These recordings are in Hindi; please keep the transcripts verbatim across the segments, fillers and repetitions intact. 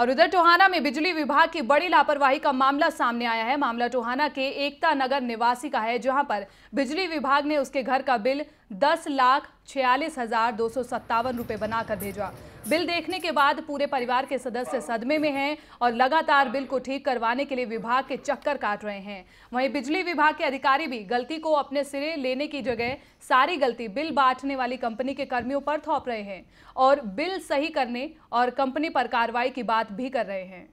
और उधर टोहाना में बिजली विभाग की बड़ी लापरवाही का मामला सामने आया है। मामला टोहाना के एकता नगर निवासी का है, जहां पर बिजली विभाग ने उसके घर का बिल दस लाख छियालीस हजार दो सौ सत्तावन रुपये बनाकर भेजा। बिल देखने के बाद पूरे परिवार के सदस्य सदमे में हैं और लगातार बिल को ठीक करवाने के लिए विभाग के चक्कर काट रहे हैं। वहीं बिजली विभाग के अधिकारी भी गलती को अपने सिरे लेने की जगह सारी गलती बिल बांटने वाली कंपनी के कर्मियों पर थोप रहे हैं और बिल सही करने और कंपनी पर कार्रवाई की बात भी कर रहे हैं।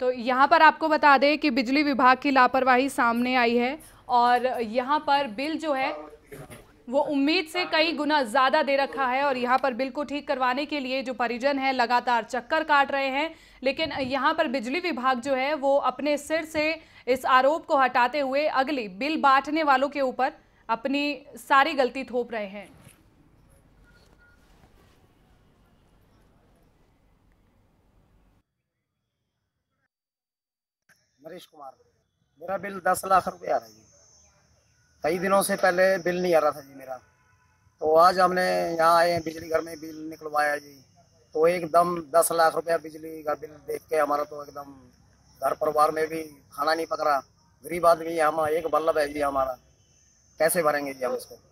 तो यहाँ पर आपको बता दें कि बिजली विभाग की लापरवाही सामने आई है और यहाँ पर बिल जो है वो उम्मीद से कई गुना ज़्यादा दे रखा है और यहाँ पर बिल को ठीक करवाने के लिए जो परिजन हैं लगातार चक्कर काट रहे हैं, लेकिन यहाँ पर बिजली विभाग जो है वो अपने सिर से इस आरोप को हटाते हुए अगली बिल बांटने वालों के ऊपर अपनी सारी गलती थोप रहे हैं। नरेश कुमार, मेरा बिल दस लाख रुपए आ रहा है। कई दिनों से पहले बिल नहीं आ रहा था जी मेरा, तो आज हमने यहाँ आए हैं बिजली घर में बिल निकलवाया जी, तो एकदम दस लाख रुपया बिजली का बिल देख के हमारा तो एकदम घर परिवार में भी खाना नहीं पक रहा। गरीब आदमी हम, एक बल्ब है जी हमारा, कैसे भरेंगे जी हम इसको।